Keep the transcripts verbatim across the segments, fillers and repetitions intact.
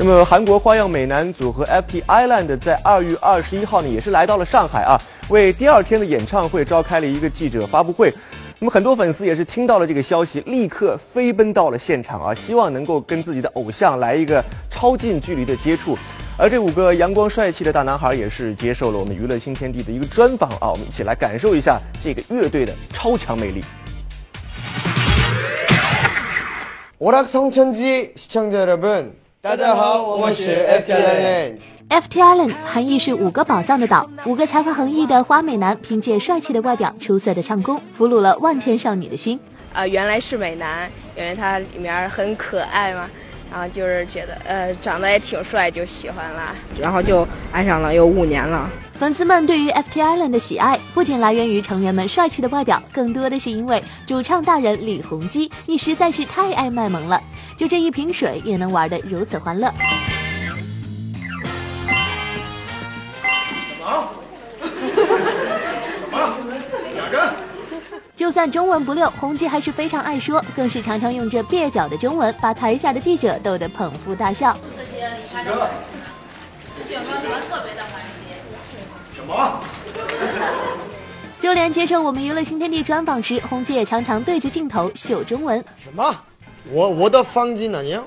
那么韩国花样美男组合 F T Island 在二月二十一号呢，也是来到了上海啊，为第二天的演唱会召开了一个记者发布会。 那么很多粉丝也是听到了这个消息，立刻飞奔到了现场啊，希望能够跟自己的偶像来一个超近距离的接触。而这五个阳光帅气的大男孩也是接受了我们娱乐新天地的一个专访啊，我们一起来感受一下这个乐队的超强魅力。 오락성천지 시청자 여러분, F T Island. F T Island 含义是五个宝藏的岛，五个才华横溢的花美男凭借帅气的外表、出色的唱功，俘虏了万千少女的心。啊、呃，原来是美男，因为他里面很可爱嘛，然后就是觉得呃长得也挺帅，就喜欢了，然后就爱上了，有五年了。粉丝们对于 F T Island 的喜爱，不仅来源于成员们帅气的外表，更多的是因为主唱大人李弘基，你实在是太爱卖萌了，就这一瓶水也能玩得如此欢乐。 就算中文不溜，弘基还是非常爱说，更是常常用这蹩脚的中文把台下的记者逗得捧腹大笑。这些你拍的短视呢？这有没有什么特别的环节？什么？就连接受我们娱乐新天地专访时，弘基也常常对着镜头秀中文。什么？我我的方巾아니야？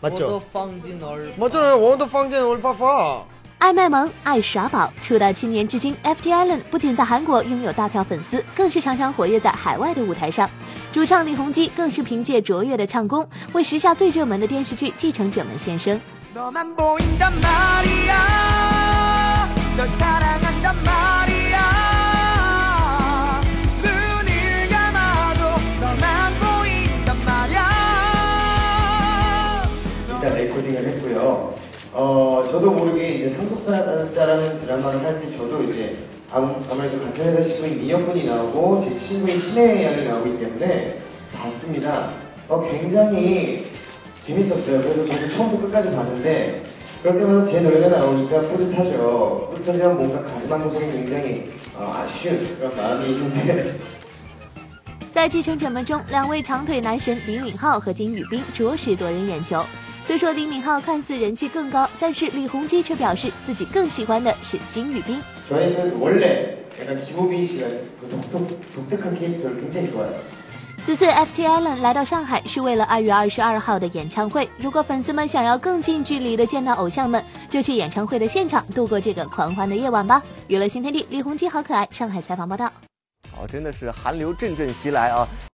맞죠？我的方巾얼？맞아요，我的方巾얼빠빠。 爱卖萌，爱耍宝。出道七年至今 ，F T Island 不仅在韩国拥有大票粉丝，更是常常活跃在海外的舞台上。主唱李弘基更是凭借卓越的唱功，为时下最热门的电视剧《继承者们》献声。 어, 저도 모르게 이제 상속사자라는 드라마를 할 때 저도 이제 아무래도 같은 회사 식구인 민혁군이 나오고 제 친구인 신혜의 양이 나오기 때문에 봤습니다. 어, 굉장히 재밌었어요. 그래서 저도 처음부터 끝까지 봤는데 그렇게 하면서 제 노래가 나오니까 뿌듯하죠. 뿌듯하지만 뭔가 가슴 한 구석이 굉장히 어, 아쉬운 그런 마음이 있는데 在继承者们中，两位长腿男神李敏镐和金宇彬着实夺人眼球。虽说李敏镐看似人气更高，但是李弘基却表示自己更喜欢的是金宇彬。저희는원래약간김우빈씨가그독특독특한캐릭터를굉장히좋아해요此次 F T Island 来到上海是为了二月二十二号的演唱会。如果粉丝们想要更近距离的见到偶像们，就去演唱会的现场度过这个狂欢的夜晚吧。娱乐新天地，李弘基好可爱，上海采访报道。 哦，真的是寒流阵阵袭来啊！